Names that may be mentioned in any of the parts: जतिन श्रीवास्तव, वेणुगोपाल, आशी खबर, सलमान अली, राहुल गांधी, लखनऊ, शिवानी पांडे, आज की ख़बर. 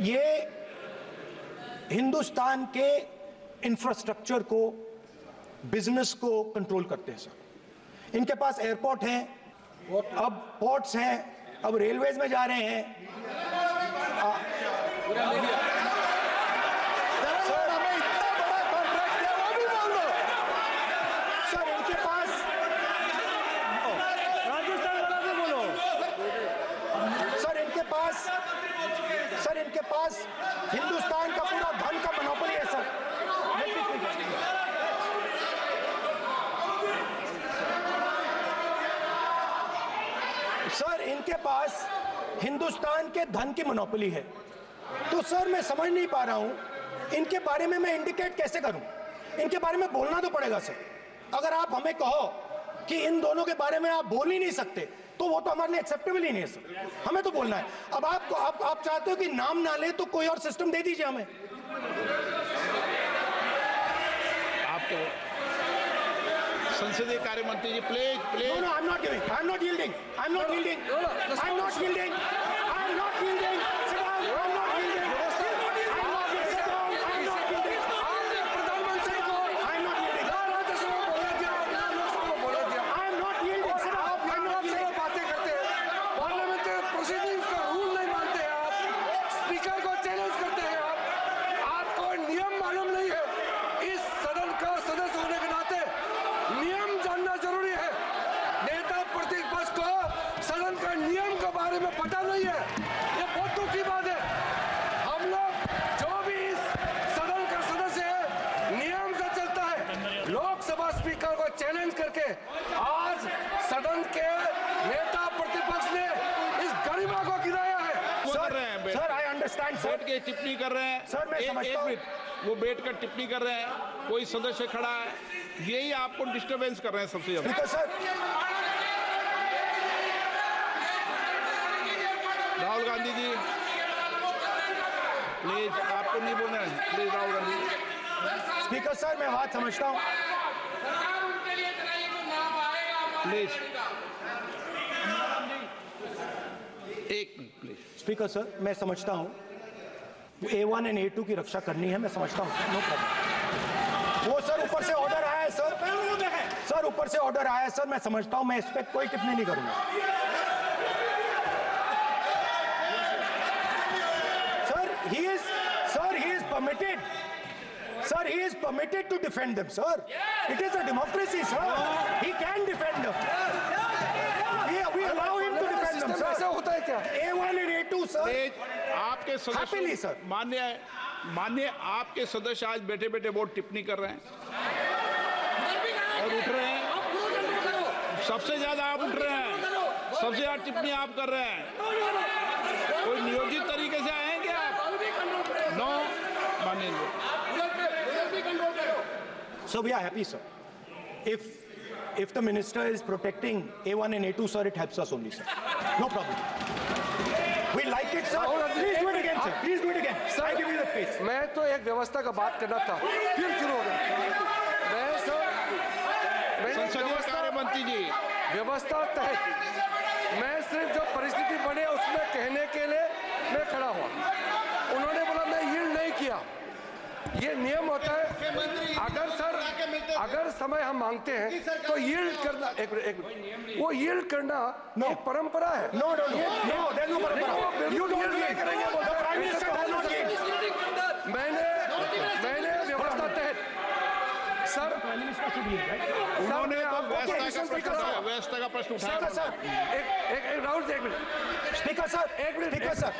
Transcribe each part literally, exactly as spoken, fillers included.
ये हिंदुस्तान के इंफ्रास्ट्रक्चर को, बिजनेस को कंट्रोल करते हैं सर। इनके पास एयरपोर्ट हैं, अब पोर्ट्स हैं, अब रेलवेज में जा रहे हैं। सर इनके पास हिंदुस्तान का पूरा धन का मोनोपोली है सर। सर इनके पास हिंदुस्तान के धन की मोनोपोली है, तो सर मैं समझ नहीं पा रहा हूं इनके बारे में मैं इंडिकेट कैसे करूं। इनके बारे में बोलना तो पड़ेगा सर। अगर आप हमें कहो कि इन दोनों के बारे में आप बोल ही नहीं सकते तो वो तो हमारे लिए एक्सेप्टेबल ही नहीं है सर। हमें तो बोलना है। अब आप आप, आप चाहते हो कि नाम ना ले तो कोई और सिस्टम दे दीजिए हमें। आपको संसदीय कार्य मंत्री जी please please no no I am not giving I am not yielding I am not yielding I am not yielding I am not yielding टिप्पणी कर रहे हैं सर। मैं समझता हूं वो बैठकर टिप्पणी कर रहे हैं, कोई सदस्य खड़ा है, यही आपको डिस्टरबेंस कर रहे हैं सबसे ज्यादा। राहुल गांधी जी प्लीज, आपको नहीं बोलना है please. राहुल गांधी speaker sir, मैं बात समझता हूं प्लीज, एक मिनट प्लीज। स्पीकर सर, मैं समझता हूं A one and A two की रक्षा करनी है, मैं समझता हूँ, नो प्रॉब्लम। वो सर ऊपर से ऑर्डर आया है सर, सर ऊपर से ऑर्डर आया है सर, मैं समझता हूँ, मैं इस पर कोई टिप्पणी नहीं करूँगा। Sir he is sir he is permitted sir he is permitted to defend them sir. It is a democracy sir, he can defend them. We allow him to defend them sir. ऐसा होता है क्या? A one and A two sir आपके सदस्य मान्य मान्य आपके सदस्य आज बैठे बैठे बहुत टिप्पणी कर रहे हैं और उठ रहे हैं। सबसे ज्यादा आप उठ रहे हैं, सबसे ज्यादा टिप्पणी आप कर रहे हैं। कोई नियोजित तरीके से आए हैं क्या आप? नो मान्य so we are happy sir if if the minister is protecting A one and A two sir, it helps us only sir, no problem. We like it, sir. Please do it again, sir. Please do it again. I give you the face. मैं तो एक व्यवस्था का बात करना था, फिर शुरू हो गया। मैं सर, संसदीय कार्य मंत्री जी, व्यवस्था तहत मैं सिर्फ जो परिस्थिति बने उसमें कहने के लिए मैं खड़ा हुआ। उन्होंने बोला मैं यील्ड नहीं किया। ये नियम होता है, अगर सर अगर समय हम मांगते हैं तो यील्ड करना, एक एक वो यील्ड करना नो परंपरा है। No no no there no परंपरा, यू डोंट यील्ड करेंगे बोल रहा है। मैंने मैंने व्यवस्था तहत सर उन्होंने व्यवस्था का प्रश्न उठाया सर। एक एक एक राउंड एक मिनट स्पीकर सर, एक मिनट स्पीकर सर,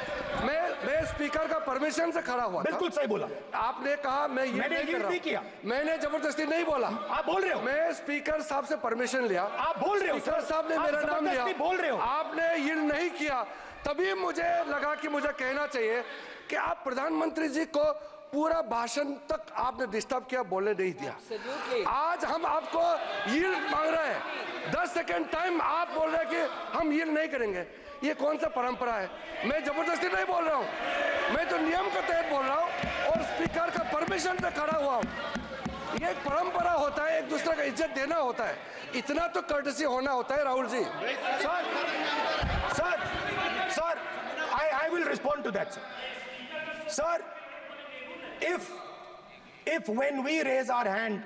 मैं मैं स्पीकर का परमिशन से खड़ा हुआ। बिल्कुल सही बोला आपने, कहा मैं ये मैंने ये नहीं किया, मैंने जबरदस्ती नहीं बोला। आप बोल रहे हो, मैं स्पीकर साहब से परमिशन लिया। आप बोल रहे हो, स्पीकर साहब ने मेरा नाम लिया, बोल रहे हो आपने ये नहीं किया। तभी मुझे लगा कि मुझे कहना चाहिए कि आप प्रधानमंत्री जी को पूरा भाषण तक आपने डिस्टर्ब किया, बोलने नहीं दिया। आज हम आपको यील्ड मांग रहे हैं, दस सेकंड टाइम आप बोल रहे हैं कि हम यील्ड नहीं करेंगे। ये कौन सा परंपरा है? मैं जबरदस्ती नहीं बोल रहा हूँ, मैं तो नियम के तहत बोल रहा हूँ और स्पीकर का परमिशन पे खड़ा हुआ हूँ। ये एक परंपरा होता है, एक दूसरे का इज्जत देना होता है, इतना तो कर्टसी होना होता है। Rahul ji sir sir sir I I will respond to that sir. Sir, if if when we raise our hand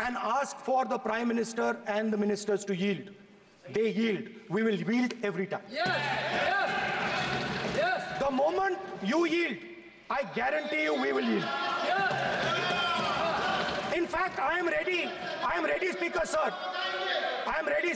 and ask for the Prime Minister and the ministers to yield, they yield. We will yield every time. Yes, yes, yes. The moment you yield, I guarantee you we will yield. Yes. In fact, I am ready. I am ready, Speaker, sir. I am ready.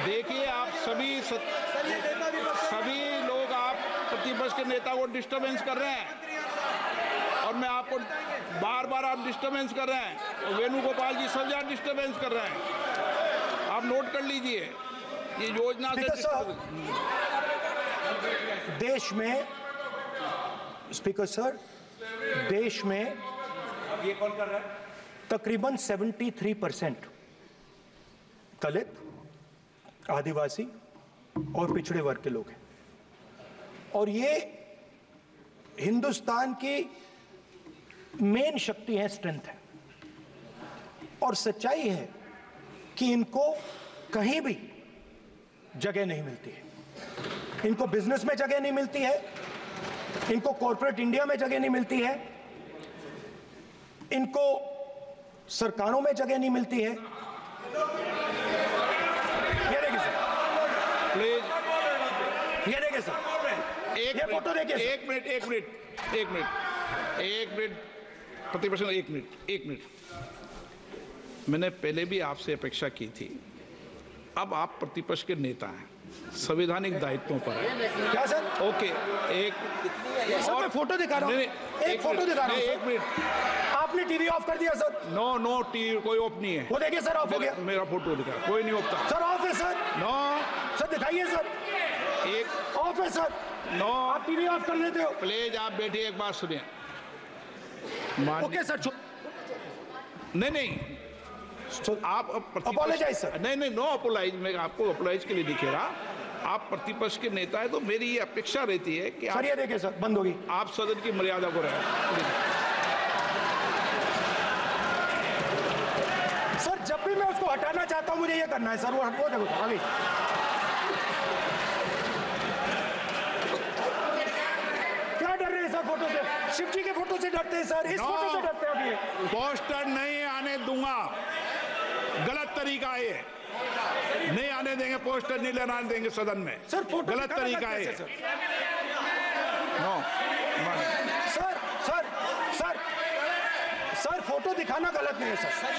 देखिए आप सभी सत, सभी लोग आप प्रतिपक्ष के नेता को डिस्टर्बेंस कर रहे हैं और मैं आपको बार बार आप डिस्टर्बेंस कर रहे हैं और वेणुगोपाल जी सब यहाँ डिस्टर्बेंस कर रहे हैं। आप नोट कर लीजिए ये योजना से देश में। स्पीकर सर, देश में ये कौन कर रहा है? तकरीबन तिहत्तर परसेंट दलित, आदिवासी और पिछड़े वर्ग के लोग हैं और ये हिंदुस्तान की मेन शक्ति है, स्ट्रेंथ है। और सच्चाई है कि इनको कहीं भी जगह नहीं मिलती है। इनको बिजनेस में जगह नहीं मिलती है, इनको कॉरपोरेट इंडिया में जगह नहीं मिलती है, इनको सरकारों में जगह नहीं मिलती है। ये देखिए सर, एक फोटो देखिए। एक मिनट एक मिनट एक मिनट एक मिनट प्रतिपक्ष एक मिनट एक मिनट मैंने पहले भी आपसे अपेक्षा की थी। अब आप प्रतिपक्ष के नेता हैं, संवैधानिक दायित्वों पर हैं। क्या सर? ओके, एक और फोटो दिखा रहा हूँ, एक फोटो दिखा रहा हूँ। एक मिनट, आपने टीवी ऑफ कर दिया सर। नो नो टीवी कोई ऑफ नहीं है। वो देखिए सर, ऑफ हो गया। मेरा फोटो दिखा, कोई नहीं ऑफ था सर। ऑफ है सर। नो सर, दिखाइए सर, एक ऑफ है सर। नो आप टीवी ऑफ कर लेते हो। प्लीज आप बैठिए, एक बात सुनिए। ओके सर, नहीं नहीं So, आप अपोलोजाइज सर। नहीं नहीं नो अपोलोजाइज, मैं आपको अपोलोजाइज के लिए दिखे रहा। आप प्रतिपक्ष के नेता है तो मेरी ये अपेक्षा रहती है कि आप, देखे सर, बंद होगी। आप सदन की मर्यादा को रहे सर। जब भी मैं उसको हटाना चाहता हूँ मुझे ये करना है सर। वो हटो देखो आगे। क्या डर रहे हैं सर? फोटो से, शिव जी के फोटो से डरते हैं सर। इस फोटो से डरते हैं। अभी पोस्टर नहीं आने दूंगा, गलत तरीका है। नहीं आने देंगे पोस्टर, नहीं लेना देंगे सदन में सर। फोटो गलत तरीका है sir. No sir sir sir sir photo दिखाना गलत नहीं है सर।